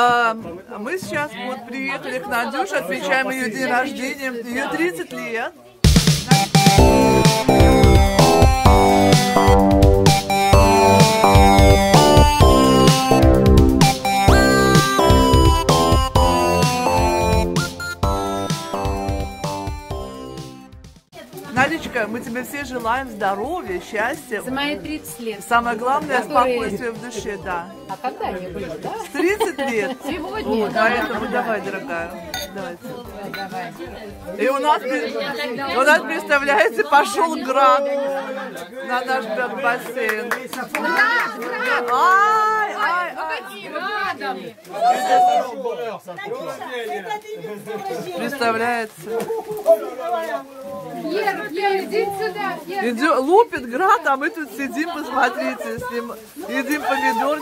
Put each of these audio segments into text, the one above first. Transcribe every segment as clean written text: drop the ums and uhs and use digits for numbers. Мы сейчас вот приехали к Надюше, отмечаем ее день рождения, ее 30 лет. Надечка, мы тебе все желаем здоровья, счастья. За мои 30 лет. Самое главное, спокойствие в душе, да. А когда они были, да? 30 лет. Сегодня. Поэтому давай, дорогая. Давайте. И у нас представляется, пошел град на наш бассейн. Представляется. Иди сюда, лупит град, а мы тут сидим, посмотрите, с ним едим помидор.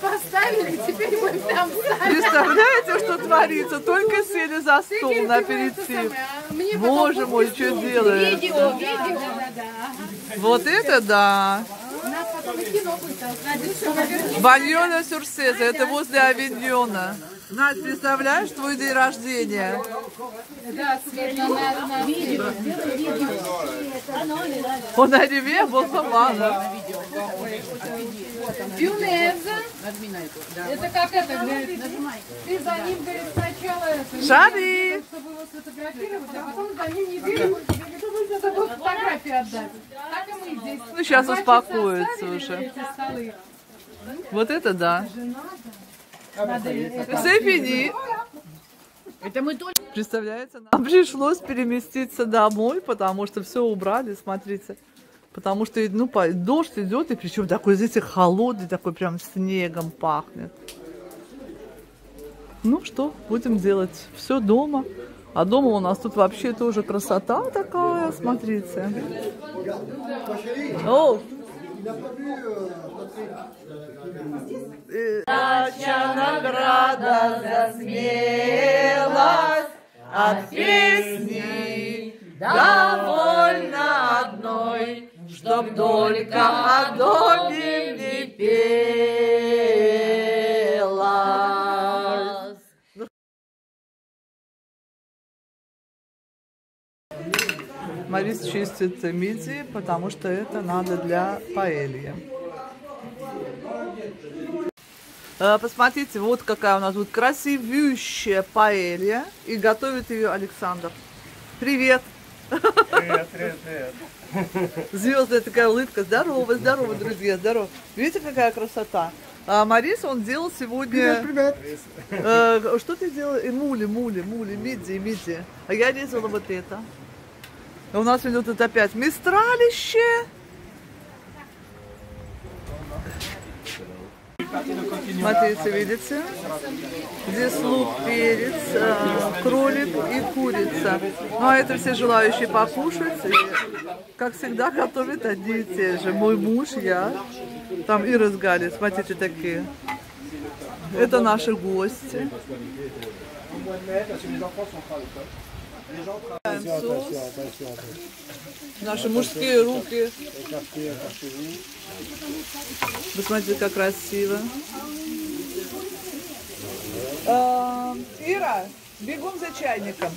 Поставили, теперь мы там. Представляете, что творится? Только сели за стол на аперитив. Боже мой, что делаешь? Вот это да. Баньона Сюрсеза, это возле Авиньона. Надь, представляешь, твой день рождения? Да, Светлана, на видео. Он на реве, вот мама. Юнеза. Это как это? Ты за ним, говорит, сначала... Шари! Чтобы его сфотографировать, а потом за ним неделю чтобы фотографию отдать. Так и мы здесь. Ну, сейчас успокоится уже. Вот это да. Севенны. Представляете, нам пришлось переместиться домой, потому что все убрали, смотрите. Потому что ну, дождь идет, и причем такой, знаете, холодный, такой прям снегом пахнет. Ну что, будем делать все дома. А дома у нас тут вообще тоже красота такая, смотрите. О! Дача награда засмеялась от песни, довольно одной, чтоб только о доме не пелась. Марис чистит мидии, потому что это надо для паэльи. Посмотрите, вот какая у нас тут красивющая паэлья. И готовит ее Александр. Привет! Привет, привет, привет. Звездная такая улыбка. Здорово, здорово, друзья, здорово. Видите, какая красота? А Марис, он делал сегодня... Привет, привет. Что ты делал? И миди. А я резала вот это. У нас идет тут опять мистралище. Смотрите, видите? Здесь лук, перец, кролик и курица. Ну, а это все желающие покушать. И, как всегда, готовят одни и те же. Мой муж, я. Там и разгали. Смотрите, такие. Это наши гости. Соус. Наши мужские руки. Посмотрите, как красиво. Ира, бегом за чайником.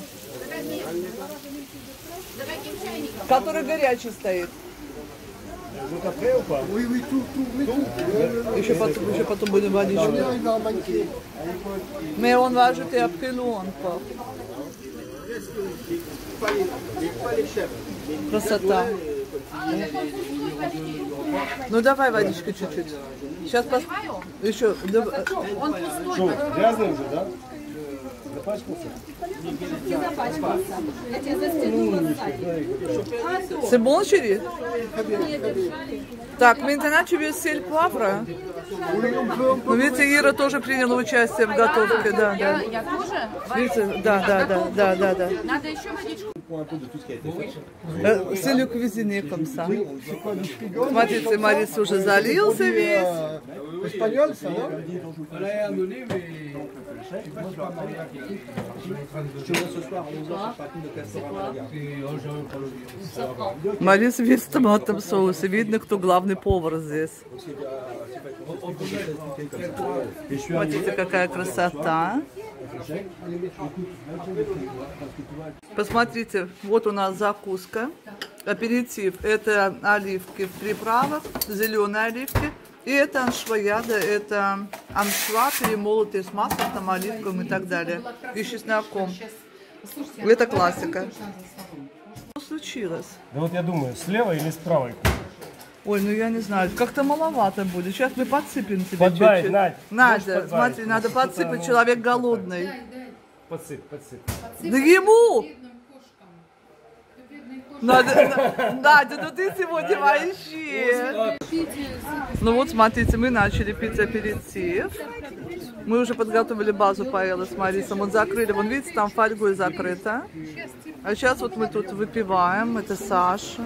Который горячий стоит. Еще потом будем водичку. Мы он важит и обкелонку. Красота. Ну давай водичка чуть-чуть. Сейчас посмотрим. Еще. Он пустой. Грязный уже, да? Запачкался? Не запачкался. Я тебя застегнула сзади. Сибон черри? Так, maintenant tu veux sel poivre? Ну, видите, Ира тоже приняла участие в готовке, да. Я тоже? Видите, да. Надо еще водичку. C'est le cuisinier comme ça. Смотрите, Марис уже залился весь. Марис весь в томатном соусе. Видно, кто главный повар здесь. Смотрите, какая красота. Посмотрите, вот у нас закуска. Аперитив. Это оливки в приправах, зеленые оливки. И это аншваяда, это аншва, перемолотые с маслом, там, оливком и так далее. И чесноком. Это классика. Что случилось? Да вот я думаю, с левой или с правой? Ой, ну я не знаю, как-то маловато будет. Сейчас мы подсыпем тебе чуть-чуть. Надя, смотри, надо подсыпать, человек голодный. Подсыпь. Да ему! Надя, ну ты сегодня вообще. Ну вот, смотрите, мы начали пить аперитив. Мы уже подготовили базу паэллы с Марисом. Вот закрыли, вон видите, там фольгой закрыто. А сейчас вот мы тут выпиваем, это Саша.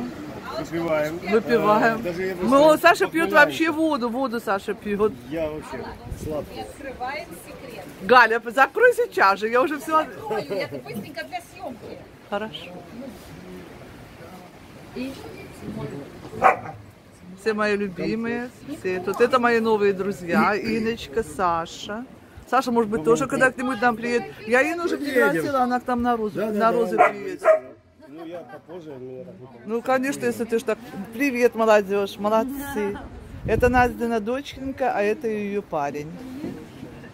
Выпиваем. Ну, Саша пьет вообще воду Саша пьет. Я вообще сладкий. Открываем секрет. Галя, закрой сейчас же, я уже все... Это быстренько для съемки. Хорошо. И... Все мои любимые, все тут. Это мои новые друзья, Иночка, Саша. Саша, может быть, тоже когда кто-нибудь нам приедет. Я Ину уже пригласила, она к нам на розу, приедет. Ну, я попозже, ну, конечно, если ты ж так... Привет, молодежь, молодцы. Это Надина доченька, а это ее парень.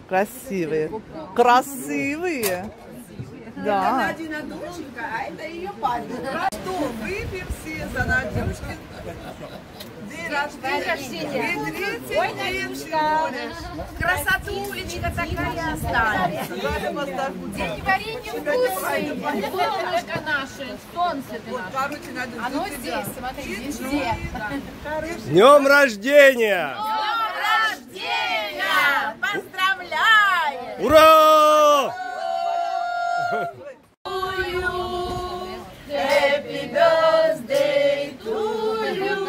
Красивые. Красивые. Да. Это Надина доченька, а это ее парень. Что, выпьем все за Надюшкин день рождения. Ведь 30 лет всего лишь. Красоту личка такая останется. День варенья вкусный. Солнышко наше, солнце ты наше. Оно здесь, смотри, везде. С днем рождения! С днем рождения! Поздравляем! Ура! Happy birthday to you.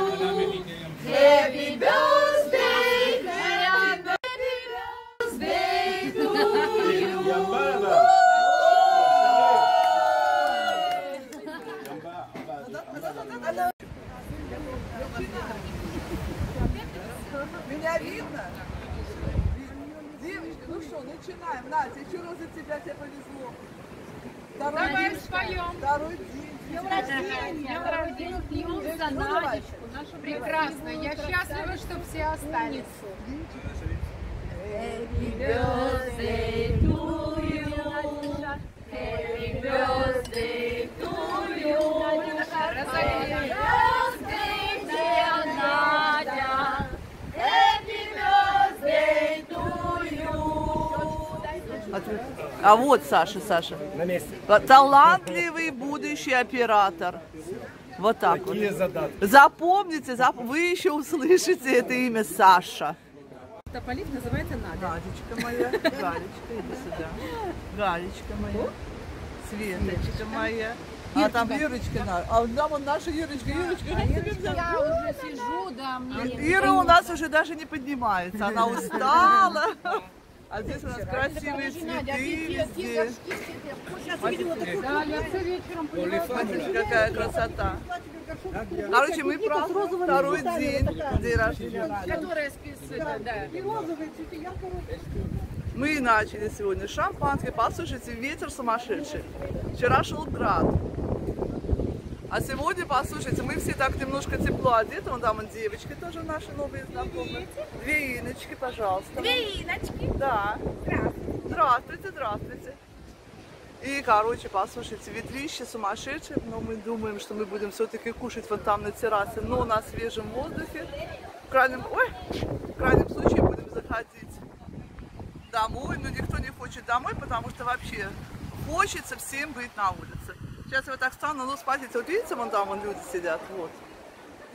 Happy birthday, happy birthday to you. Меня видно? Девочка, ну что, начинаем. Надя, еще раз от тебя, тебе повезло. Давай споем. Второй день. Я пью за Надечку, нашу прекрасно. Я счастлива, что все остались. Happy birthday to you. Happy birthday to you. Happy birthday, dear Надя. Happy birthday to you. А вот Саша. На месте. Талантливый будущий оператор. Вот так. Какие вот. Задатки. Запомните, вы еще услышите это имя Саша. Тополив называется Надя. Галечка моя. Галечка, иди сюда. Галечка моя. Светочка моя. А там Ирочка наша. А там вон наша Ирочка. Я уже сижу, да, мне. Ира у нас уже даже не поднимается. Она устала. А здесь у нас красивые цветы. Смотрите, какая красота. Короче, мы празднуем второй день рождения. Которая списывается, да. Мы начали сегодня шампанское. Послушайте, ветер сумасшедший. Вчера шел град. А сегодня, послушайте, мы все так немножко тепло одеты. Вон там девочки тоже наши новые знакомые. Две Иночки, пожалуйста. Две Иночки? Да. Здравствуйте. И, короче, послушайте, ветрище сумасшедшее. Но мы думаем, что мы будем все-таки кушать вот там на террасе. Но на свежем воздухе. В крайнем случае будем заходить домой. Но никто не хочет домой, потому что вообще хочется всем быть на улице. Сейчас я вот так стану, ну, смотрите, вот видите, вон там люди сидят, вот.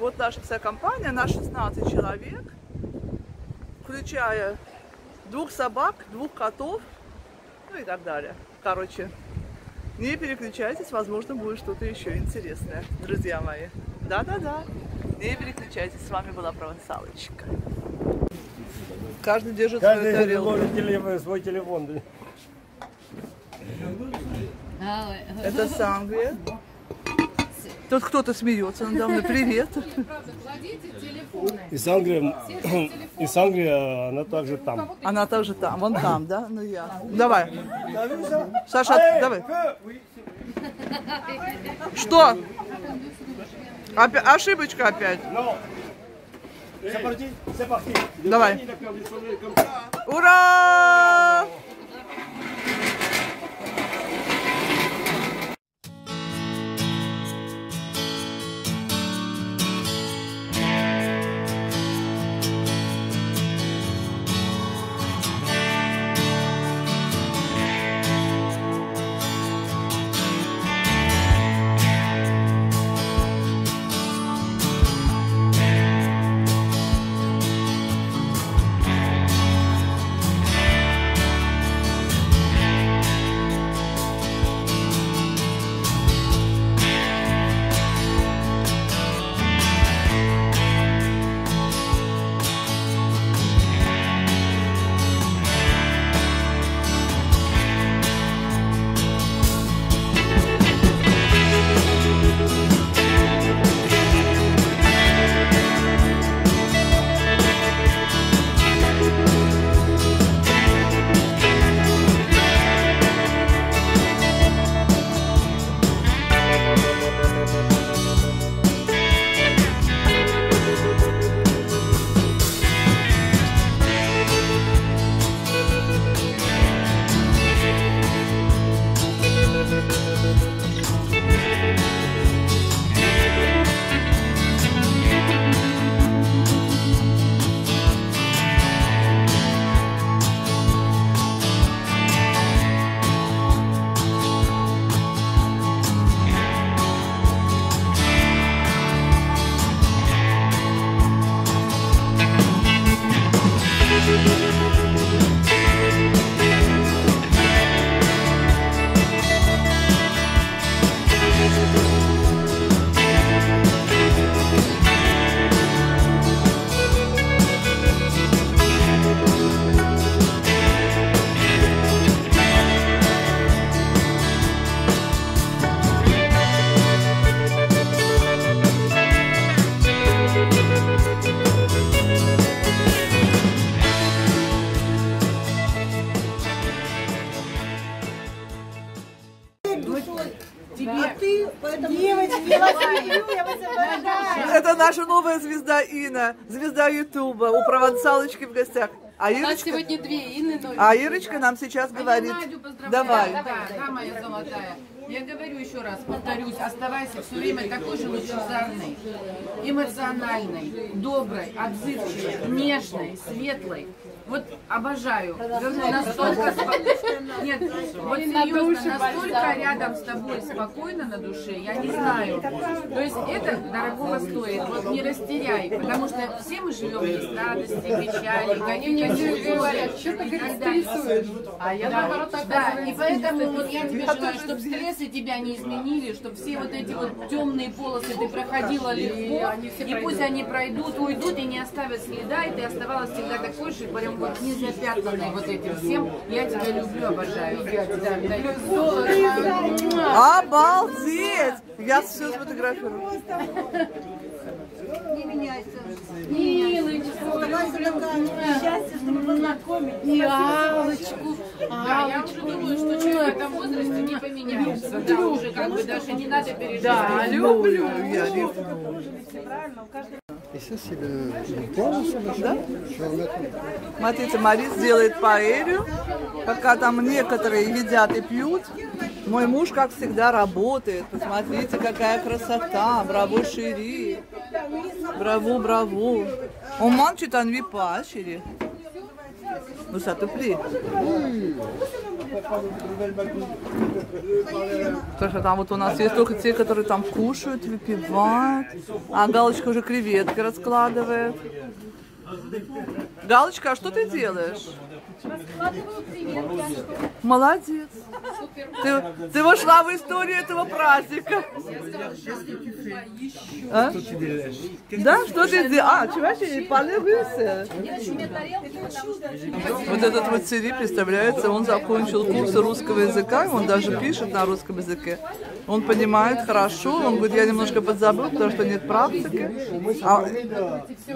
Вот наша вся компания, на 16 человек, включая 2 собак, 2 котов, ну и так далее. Короче, не переключайтесь, возможно, будет что-то еще интересное, друзья мои. Да-да-да, не переключайтесь, с вами была Провансалочка. Каждый держит свой телефон. Это Сангрия. Тут кто-то смеется надо мной. Привет. И Сангрия, она также там. Она также там. Вон там, да? Ну я. Давай. Саша, давай. Что? Ошибочка опять. Давай. Ура! Это наша новая звезда Инна, звезда Ютуба, у Провансалочки в гостях. А Ирочка... У нас сегодня две Инны. А Ирочка нам сейчас говорит. Давай. Да, моя золотая. Я говорю еще раз, повторюсь, оставайся все время такой же лучезарной, эмоциональной, доброй, отзывчивой, нежной, светлой. Вот обожаю. Настолько спокойно. Нет, вот серьезно, настолько рядом с тобой спокойно на душе, я не знаю. То есть это дорогого стоит. Вот не растеряй, потому что все мы живем без радости, печали. Они не говорят, что ты рисуешь. А я наоборот так говорю. Да, и поэтому вот я тебе желаю, чтобы стрессы тебя не изменили, чтобы все вот эти вот темные полосы ты проходила легко, и пусть они пройдут, уйдут и не оставят следа, и ты оставалась всегда такой же, прям вот не запятнанной вот этим всем. Я тебя люблю, обожаю. Обалдеть! Я все сфотографирую. Не меняйся. Счастье, чтобы познакомить. И Аллочку. Да, я уже думаю, что человек в этом возрасте не поменяется. Да, уже как бы даже не надо переживать. Да, люблю. Я люблю. Да? Смотрите, Марис делает паэлью. Пока там некоторые едят и пьют. Мой муж, как всегда, работает. Посмотрите, какая красота. Браво, Шири. Браво, браво. Он манчит анви пачери. Ну, сатупли. Потому что там вот у нас есть только те, которые там кушают, выпивают. А Галочка уже креветки раскладывает. Галочка, а что ты делаешь? Молодец. Ты вошла в историю этого праздника. А? Да, что ты делаешь? А, чувачи, полевился. Вот этот вот Сири, представляется, он закончил курс русского языка, он даже пишет на русском языке. Он понимает хорошо, он говорит, я немножко подзабыл, потому что нет практики.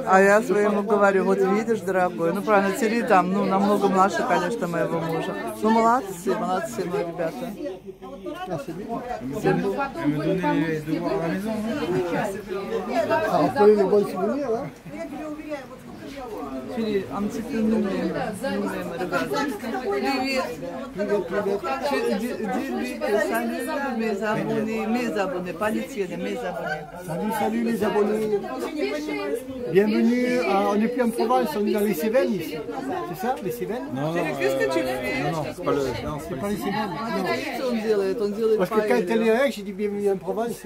А я своему говорю, вот видишь, дорогой, ну правильно, Сири там, ну, намного младше, конечно, моего мужа. Ну, молодцы, молодцы мои ребята. Привет, mes abonnés, pas les tiennes, mes abonnés. Salut, salut les abonnés. Bienvenue, on n'est plus en Provence, on est dans les Cévennes ici. C'est ça, les Cévennes? Non, qu'est-ce que tu fais? Non, c'est pas les Cévennes. Parce que quand elle est avec, j'ai dit bienvenue en Provence.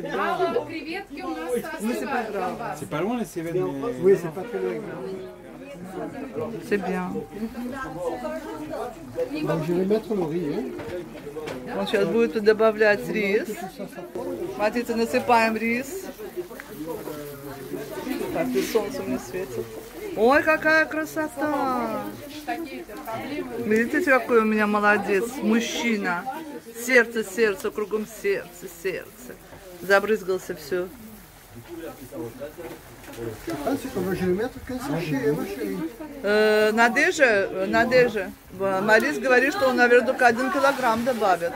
C'est pas loin les Cévennes. Oui, c'est pas très loin. C'est bien. Он сейчас будет добавлять рис. Смотрите, насыпаем рис. Так, и солнце не светит. Ой, какая красота! Видите, какой у меня молодец, мужчина. Сердце, сердце, кругом сердце, сердце. Забрызгался все. Надежда, Марис говорит, что он, наверное, только 1 килограмм добавит.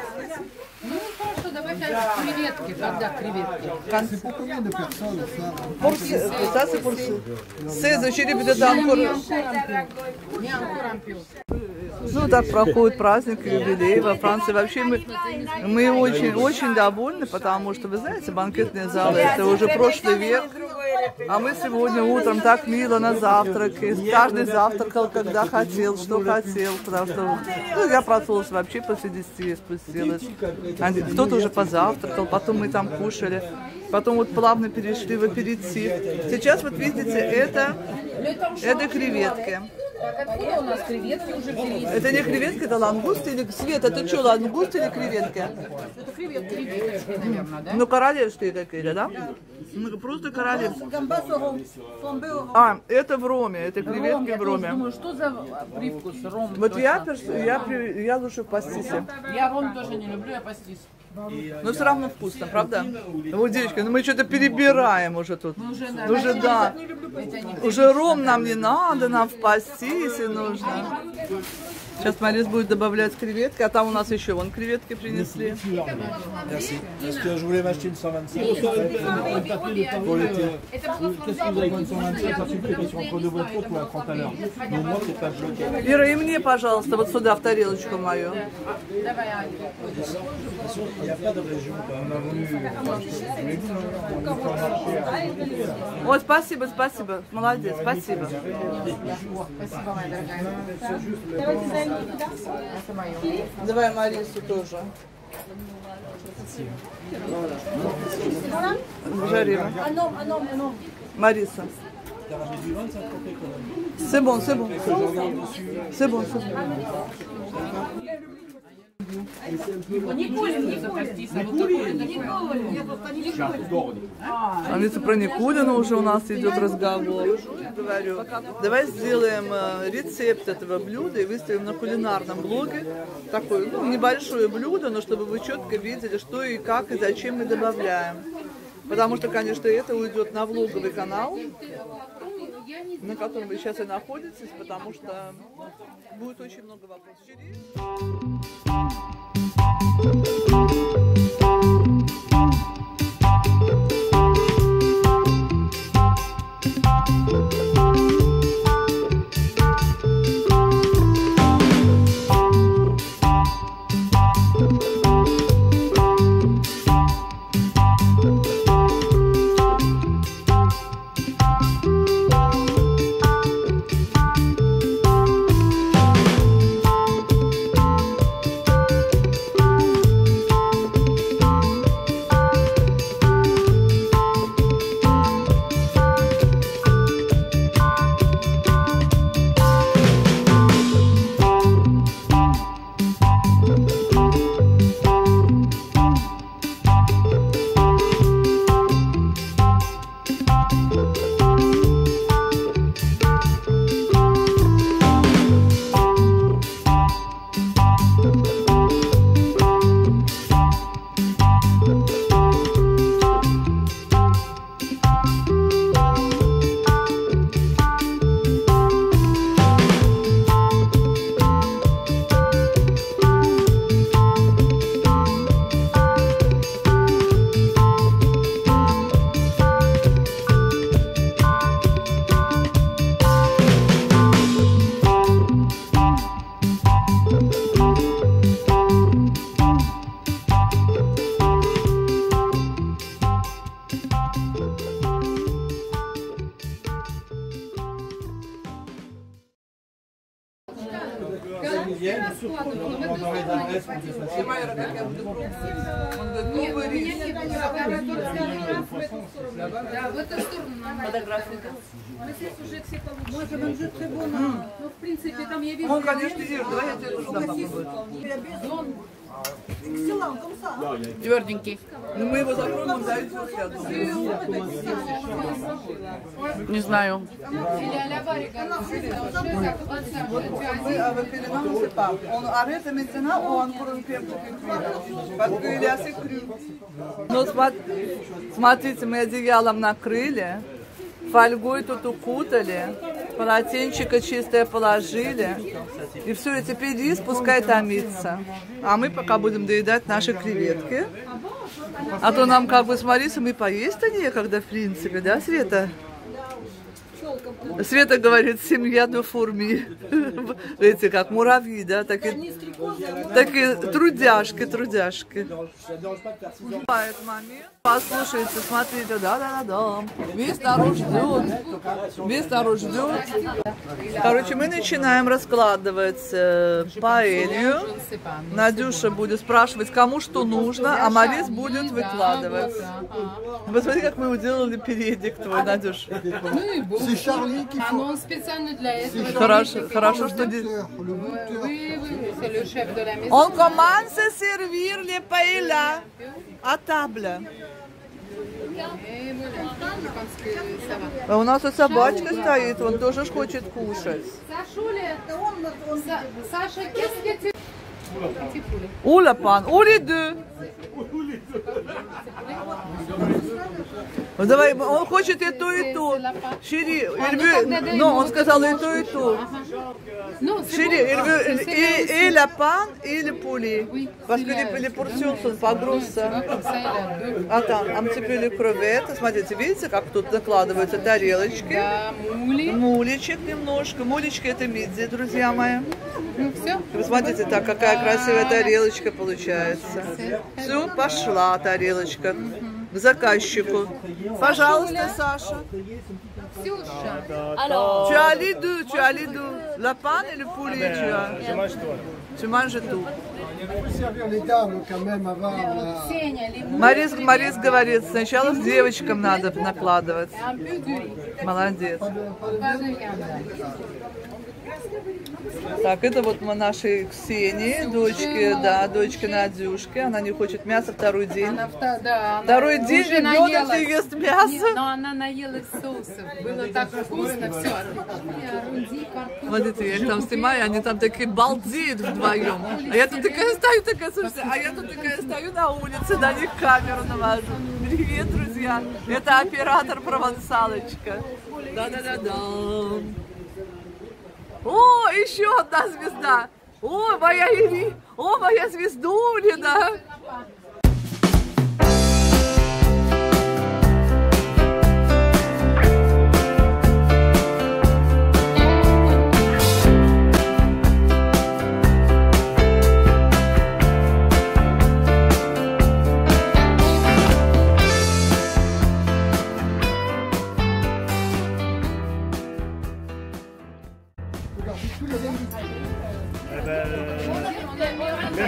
Ну, хорошо, давай креветки, тогда креветки. Ну, так проходит праздник юбилей во Франции. Вообще мы очень довольны, потому что, вы знаете, банкетные залы, это уже прошлый век. А мы сегодня утром так мило на завтраке. Каждый завтракал, когда хотел, что хотел. Потому что ну, я проснулась вообще после 10 спустилась. Кто-то уже позавтракал, потом мы там кушали. Потом вот плавно перешли в аперитив. Сейчас вот видите, это креветки. Откуда у нас креветки уже перевезли? Это не креветки, это лангусты или... Свет, это что, лангусты или креветки? Это креветки. Креветки, наверное, да? Ну, королевские какие-то, да? Да. Просто королевские. А, это в роме, это креветки в роме. Я думаю, что за привкус ром? Вот я лучше в пастисе. Я ром тоже не люблю, я пастис. Но все равно вкусно, правда? Вот, девочка, ну мы что-то перебираем уже тут. Уже, да. Уже ром нам не надо, нам в пастисе нужно. Сейчас Марис будет добавлять креветки, а там у нас еще вон креветки принесли. Вера, и мне, пожалуйста, вот сюда, в тарелочку мою. О, спасибо, спасибо. Молодец, спасибо. Спасибо, моя дорогая. Давай Марису тоже. Жарим. Мариса. C'est bon, c'est bon. C'est bon, c'est bon. А ведь про Никулина уже у нас идет разговор. Говорю, давай сделаем рецепт этого блюда и выставим на кулинарном блоге. Такое ну, небольшое блюдо, но чтобы вы четко видели, что и как, и зачем мы добавляем. Потому что, конечно, это уйдет на влоговый канал, на котором вы сейчас и находитесь, потому что будет очень много вопросов. Он, конечно, вижу, давай я тебе туда попробую. Тверденький. Ну мы его запробуем, да, не знаю. Ну, смотрите, мы одеялом накрыли, фольгой тут укутали, полотенчика чистое положили. И все, и теперь рис пускай томится. А мы пока будем доедать наши креветки. А то нам как бы с Марисом и поесть-то некогда, в принципе, да, Света? Света говорит, семья на форме. Эти как муравьи, да, такие трудяшки. Послушайте, смотрите, да. Весь народ ждет. Короче, мы начинаем раскладывать паэлью. Надюша будет спрашивать, кому что нужно, а Марис будет выкладывать. Вы смотрите, как мы уделали передик твой, Надюш. Он специально для этого. Хорошо, что здесь. Он commence à servir les paella à table. А у нас и собачка стоит, он тоже хочет кушать. Уля пан, ули ды. Давай, он хочет и то, и то. Шири, но он сказал и то, и то. Шири, и лапан, или пули. Parce que les portions sont pas grosses. А там, а теперь les crevettes. Смотрите, видите, как тут накладываются тарелочки. Мулечек немножко. Мулечки это мидзи, друзья мои. Посмотрите, так, какая красивая тарелочка получается. Все, пошла тарелочка. К заказчику. Пожалуйста, Саша. Tu as les deux. La panne et le poulet, tu as. Tu manges tout. Марис говорит, сначала с девочкам надо накладывать. Молодец. Так, это вот мы нашей Ксении, дочке Надюшки. Она не хочет мяса второй день. Второй день ребенок ест мясо. Нет, но она наелась соусов. Было так вкусно, все. Вот это я их там снимаю, они там такие балдеют вдвоем. А я тут такая стою на улице, на них камеру навожу. Привет, друзья. Это оператор Провансалочка. Да-да-да-да. О, еще одна звезда! О, моя Ири! О, моя звездуля, да!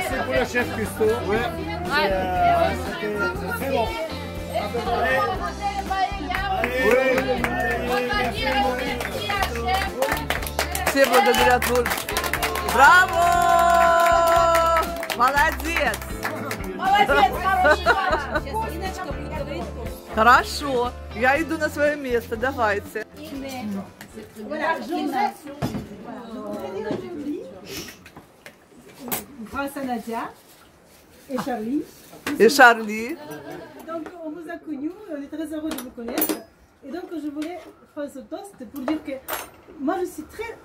Merci pour le chef Custo. Ouais. C'était très bon. Все благодарят Вульф. Браво! Молодец! Молодец, хороший мальчик. Сейчас Иночка будет говорить. Хорошо. Я иду на свое место. Давайте. Grâce à Nadia et Charlie. Donc on vous a connus, on est très heureux de vous connaître. Et donc je voulais faire ce toast pour dire que moi je suis très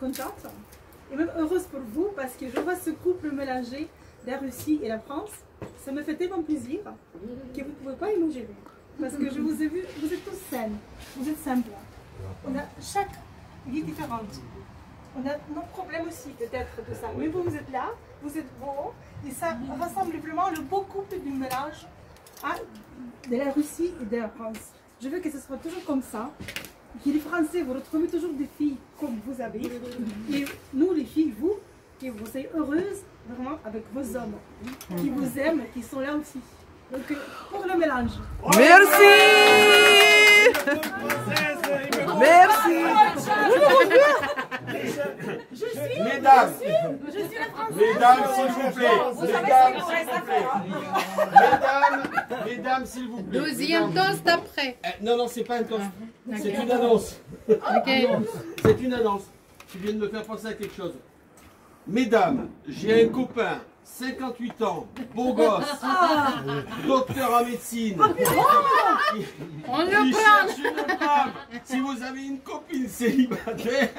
contente et même heureuse pour vous parce que je vois ce couple mélangé de la Russie et la France. Ça me fait tellement plaisir que vous ne pouvez pas imaginer. Parce que je vous ai vu, vous êtes tous saines, vous êtes simples. On a chaque vie différente. On a nos problèmes aussi peut-être de ça, mais vous êtes là, vous êtes beaux, et ça rassemble vraiment le beau couple du mélange de la Russie et de la France. Je veux que ce soit toujours comme ça, que les Français, vous retrouvez toujours des filles comme vous avez, et nous les filles, vous, que vous soyez heureuse vraiment avec vos hommes qui vous aiment, qui sont là aussi. Donc pour le mélange. Merci. Merci. Mesdames, s'il vous plaît. Mesdames, s'il vous plaît. Deuxième toast après. Non, non, c'est pas un toast. C'est une annonce. C'est une annonce. Tu viens de me faire penser à quelque chose. Mesdames, j'ai un copain, 58 ans, beau gosse, docteur en médecine. Il cherche une femme. Si vous avez une copine célibataire.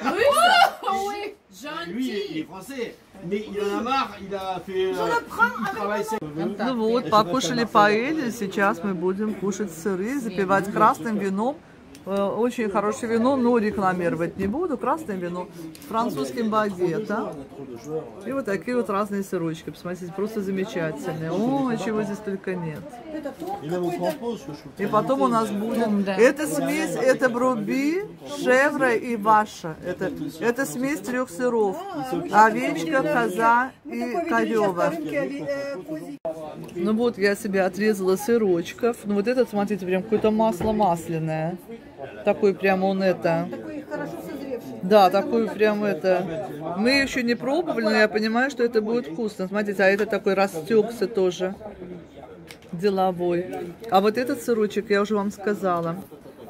Oui, gentil. Lui, il est français, mais il en a marre, il a fait... Ну вот, покушали, поели, сейчас мы будем кушать сыры, запивать красным вином. Очень хорошее вино, но рекламировать не буду. Красное вино с французским багетом. И вот такие вот разные сырочки. Посмотрите, просто замечательные. О, чего здесь только нет. И потом у нас будет... Это смесь, это бруби, шевра и ваша. Это смесь трех сыров. Овечка, коза и корова. Ну вот, я себе отрезала сырочков. Ну вот этот, смотрите, прям какое-то масло масляное. Такой прям он это. Такой хорошо созревший. Да, такой прям это. Мы еще не пробовали, но я понимаю, что это будет вкусно. Смотрите, а это такой растекся тоже. Деловой. А вот этот сырочек, я уже вам сказала.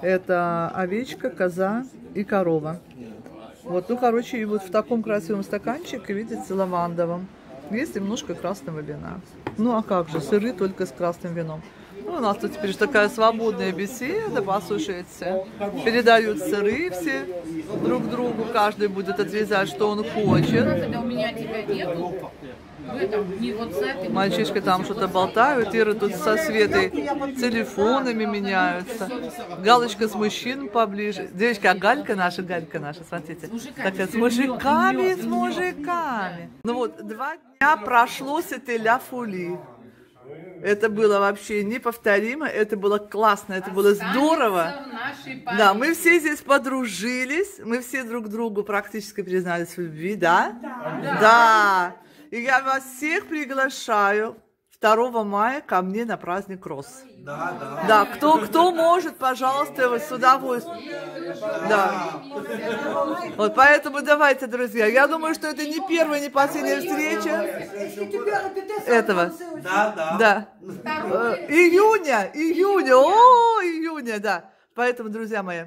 Это овечка, коза и корова. Вот, ну, короче, и вот в таком красивом стаканчике, видите, лавандовом. Есть немножко красного вина. Ну, а как же, сыры только с красным вином. Ну, у нас тут теперь такая свободная беседа, послушайте. Передают сыры все друг другу, каждый будет отрезать, что он хочет. У меня тебя нету. Мальчишки там что-то болтают, Ира тут со Светой телефонами меняются. Галочка с мужчин поближе. Девочки, а Галька наша, смотрите. Такая, с мужиками. Ну вот, 2 дня прошло с этой ля фули. Это было вообще неповторимо, это было классно, это было здорово. Да, мы все здесь подружились, мы все друг другу практически признались в любви, да? Да. И я вас всех приглашаю 2 мая ко мне на праздник Рос. Да, кто может, пожалуйста, с удовольствием. Да. Вот поэтому давайте, друзья. Я думаю, что это не первая, не последняя встреча этого. Да. Июня. О, июня, да. Поэтому, друзья мои,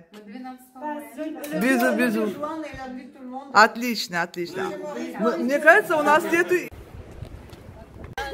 безу. Отлично. Мне кажется, у нас нету...